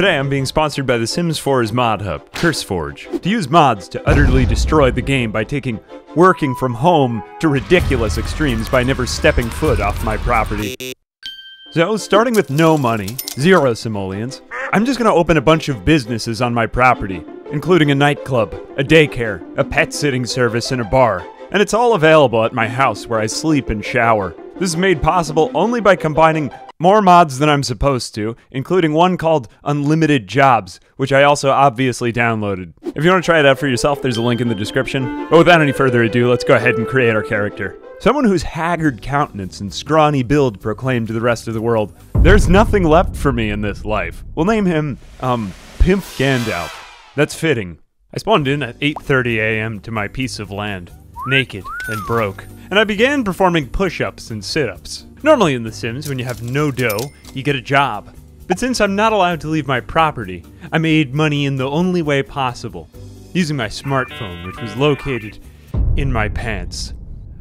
Today I'm being sponsored by The Sims 4's mod hub, CurseForge. To use mods to utterly destroy the game by taking working from home to ridiculous extremes by never stepping foot off my property. So, starting with no money, 0 simoleons, I'm just gonna open a bunch of businesses on my property, including a nightclub, a daycare, a pet sitting service, and a bar. And it's all available at my house where I sleep and shower. This is made possible only by combining more mods than I'm supposed to, including one called Unlimited Jobs, which I also obviously downloaded. If you want to try it out for yourself, there's a link in the description. But without any further ado, let's go ahead and create our character. Someone whose haggard countenance and scrawny build proclaim to the rest of the world, "There's nothing left for me in this life." We'll name him, Pimp Gandalf. That's fitting. I spawned in at 8:30 a.m. to my piece of land, naked and broke, and I began performing push-ups and sit-ups. Normally in The Sims, when you have no dough, you get a job. But since I'm not allowed to leave my property, I made money in the only way possible, using my smartphone, which was located in my pants.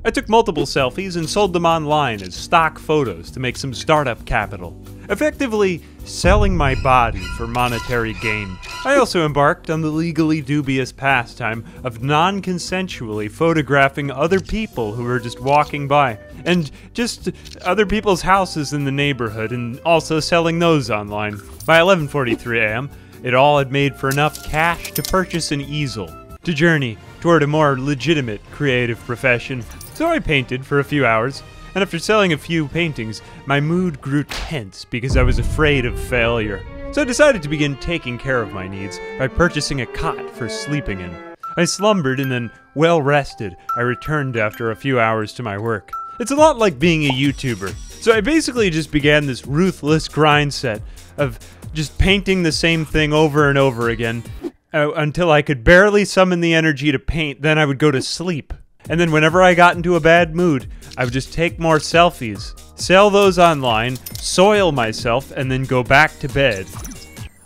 I took multiple selfies and sold them online as stock photos to make some startup capital, effectively selling my body for monetary gain. I also embarked on the legally dubious pastime of non-consensually photographing other people who were just walking by, and just other people's houses in the neighborhood, and also selling those online. By 11:43 a.m., it all had made for enough cash to purchase an easel, to journey toward a more legitimate creative profession. So I painted for a few hours, and after selling a few paintings, my mood grew tense because I was afraid of failure. So I decided to begin taking care of my needs by purchasing a cot for sleeping in. I slumbered, and then, well rested, I returned after a few hours to my work. It's a lot like being a YouTuber. So I basically just began this ruthless grind set of just painting the same thing over and over again until I could barely summon the energy to paint. Then I would go to sleep. And then whenever I got into a bad mood, I would just take more selfies, sell those online, soil myself, and then go back to bed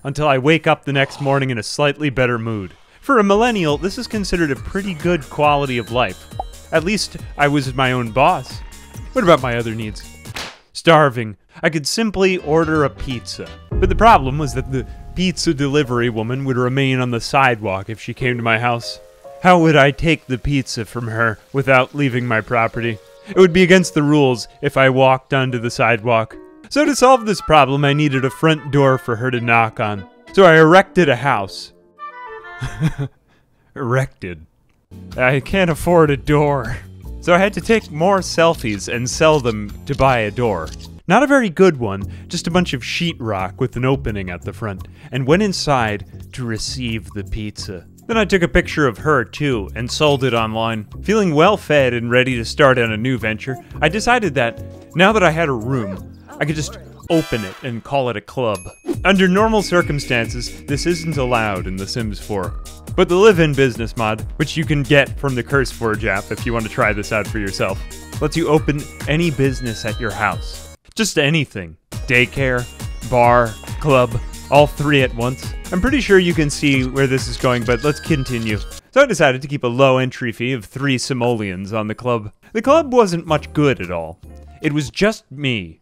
until I wake up the next morning in a slightly better mood. For a millennial, this is considered a pretty good quality of life. At least I was my own boss. What about my other needs? Starving. I could simply order a pizza. But the problem was that the pizza delivery woman would remain on the sidewalk if she came to my house. How would I take the pizza from her without leaving my property? It would be against the rules if I walked onto the sidewalk. So to solve this problem, I needed a front door for her to knock on. So I erected a house. Erected. I can't afford a door. So I had to take more selfies and sell them to buy a door. Not a very good one, just a bunch of sheetrock with an opening at the front, and went inside to receive the pizza. Then I took a picture of her, too, and sold it online. Feeling well-fed and ready to start on a new venture, I decided that, now that I had a room, I could just open it and call it a club. Under normal circumstances, this isn't allowed in The Sims 4. But the Live in Business mod, which you can get from the CurseForge app if you want to try this out for yourself, lets you open any business at your house. Just anything. Daycare, bar, club. All three at once. I'm pretty sure you can see where this is going, but let's continue. So I decided to keep a low entry fee of 3 simoleons on the club. The club wasn't much good at all. It was just me,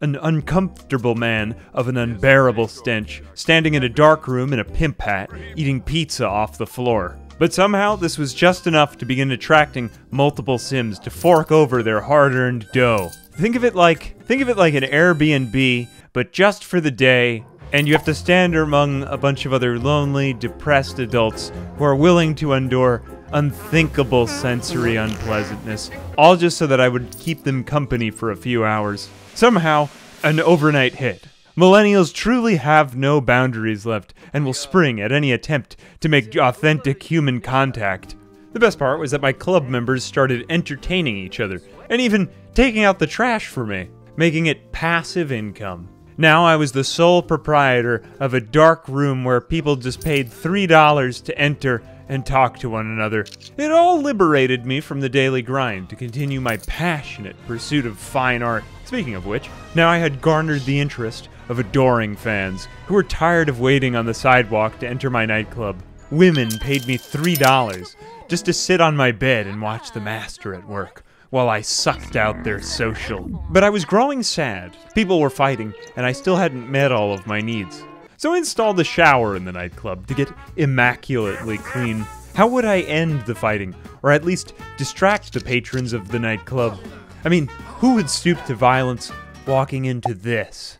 an uncomfortable man of an unbearable stench, standing in a dark room in a pimp hat, eating pizza off the floor. But somehow this was just enough to begin attracting multiple Sims to fork over their hard-earned dough. Think of it like an Airbnb, but just for the day. And you have to stand among a bunch of other lonely, depressed adults who are willing to endure unthinkable sensory unpleasantness, all just so that I would keep them company for a few hours. Somehow, an overnight hit. Millennials truly have no boundaries left and will spring at any attempt to make authentic human contact. The best part was that my club members started entertaining each other and even taking out the trash for me, making it passive income. Now I was the sole proprietor of a dark room where people just paid $3 to enter and talk to one another. It all liberated me from the daily grind to continue my passionate pursuit of fine art. Speaking of which, now I had garnered the interest of adoring fans who were tired of waiting on the sidewalk to enter my nightclub. Women paid me $3 just to sit on my bed and watch the master at work, while I sucked out their social. But I was growing sad. People were fighting, and I still hadn't met all of my needs. So I installed a shower in the nightclub to get immaculately clean. How would I end the fighting, or at least distract the patrons of the nightclub? I mean, who would stoop to violence walking into this?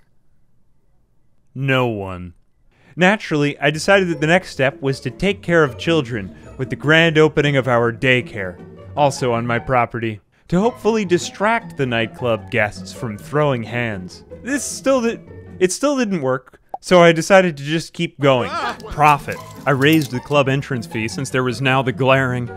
No one. Naturally, I decided that the next step was to take care of children with the grand opening of our daycare, also on my property, to hopefully distract the nightclub guests from throwing hands. It still didn't work, so I decided to just keep going. Profit. I raised the club entrance fee since there was now the growing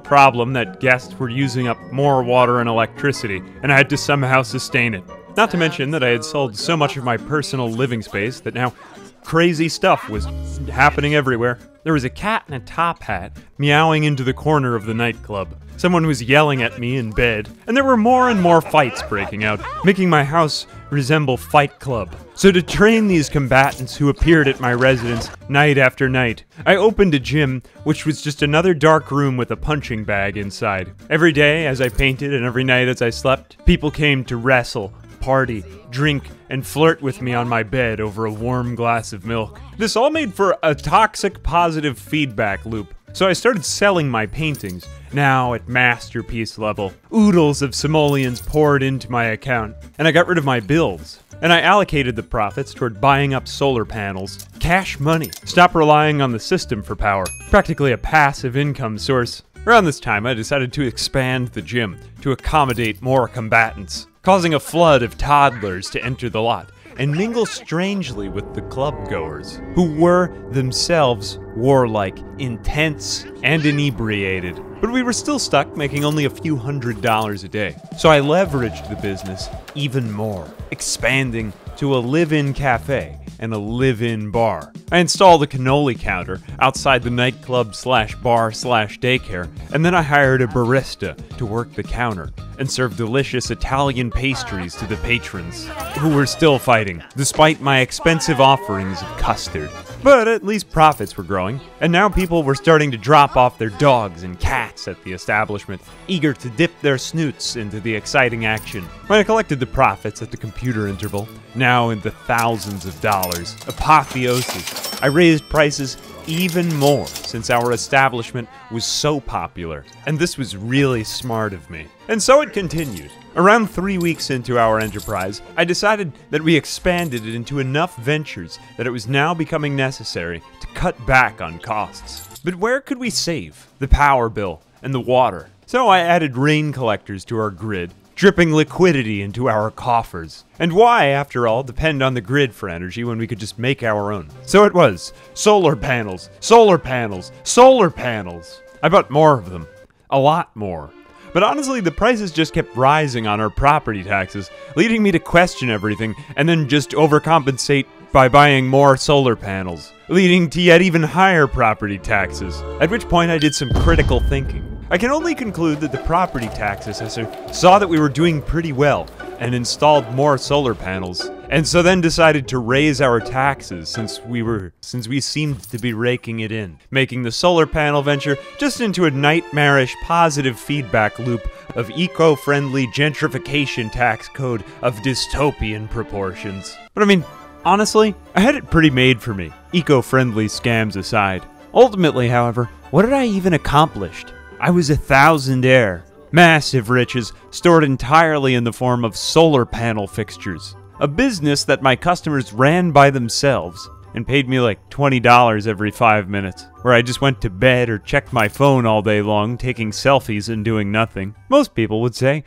problem that guests were using up more water and electricity, and I had to somehow sustain it. Not to mention that I had sold so much of my personal living space that now crazy stuff was happening everywhere. There was a cat in a top hat meowing into the corner of the nightclub. Someone was yelling at me in bed, and there were more and more fights breaking out, making my house resemble Fight Club. So to train these combatants who appeared at my residence night after night, I opened a gym, which was just another dark room with a punching bag inside. Every day as I painted and every night as I slept, people came to wrestle, party, drink, and flirt with me on my bed over a warm glass of milk. This all made for a toxic positive feedback loop. So I started selling my paintings, now at masterpiece level. Oodles of simoleons poured into my account, and I got rid of my bills. And I allocated the profits toward buying up solar panels. Cash money. Stop relying on the system for power. Practically a passive income source. Around this time, I decided to expand the gym to accommodate more combatants, causing a flood of toddlers to enter the lot and mingle strangely with the club-goers, who were themselves warlike, intense, and inebriated. But we were still stuck making only a few $100s a day, so I leveraged the business even more, expanding to a live-in cafe and a live-in bar. I installed a cannoli counter outside the nightclub slash bar slash daycare, and then I hired a barista to work the counter and serve delicious Italian pastries to the patrons, who were still fighting, despite my expensive offerings of custard. But at least profits were growing, and now people were starting to drop off their dogs and cats at the establishment, eager to dip their snoots into the exciting action. When I collected the profits at the computer interval, now in the thousands of dollars, apotheosis, I raised prices even more since our establishment was so popular, and this was really smart of me. And so it continued. Around 3 weeks into our enterprise, I decided that we expanded it into enough ventures that it was now becoming necessary to cut back on costs. But where could we save? The power bill and the water. So I added rain collectors to our grid, dripping liquidity into our coffers. And why, after all, depend on the grid for energy when we could just make our own? So it was solar panels, solar panels, solar panels. I bought more of them, a lot more. But honestly, the prices just kept rising on our property taxes, leading me to question everything and then just overcompensate by buying more solar panels, leading to yet even higher property taxes. At which point I did some critical thinking. I can only conclude that the property tax assessor saw that we were doing pretty well and installed more solar panels, and so then decided to raise our taxes since we seemed to be raking it in, making the solar panel venture just into a nightmarish positive feedback loop of eco-friendly gentrification tax code of dystopian proportions. But I mean, honestly, I had it pretty made for me, eco-friendly scams aside. Ultimately, however, what did I even accomplish? I was a thousandaire. Massive riches stored entirely in the form of solar panel fixtures. A business that my customers ran by themselves and paid me like $20 every 5 minutes, where I just went to bed or checked my phone all day long, taking selfies and doing nothing. Most people would say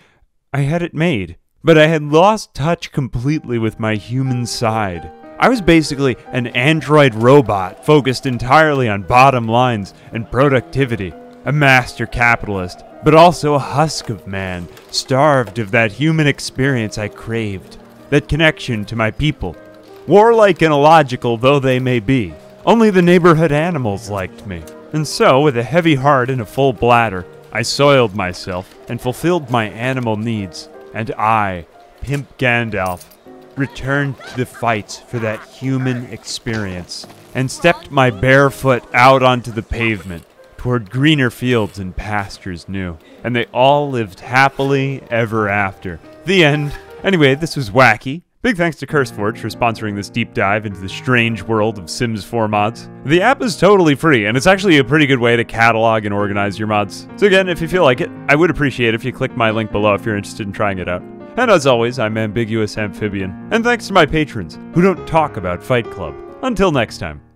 I had it made, but I had lost touch completely with my human side. I was basically an android robot focused entirely on bottom lines and productivity. A master capitalist, but also a husk of man, starved of that human experience I craved, that connection to my people. Warlike and illogical though they may be, only the neighborhood animals liked me. And so, with a heavy heart and a full bladder, I soiled myself and fulfilled my animal needs, and I, Pimp Gandalf, returned to the fights for that human experience, and stepped my bare foot out onto the pavement, toward greener fields and pastures new, and they all lived happily ever after. The end. Anyway, this was wacky, Big thanks to CurseForge for sponsoring this deep dive into the strange world of Sims 4 mods. The app is totally free, and it's actually a pretty good way to catalog and organize your mods. So again, if you feel like it, I would appreciate if you click my link below if you're interested in trying it out. And as always, I'm Ambiguous Amphibian. And thanks to my patrons, who don't talk about Fight Club. Until next time.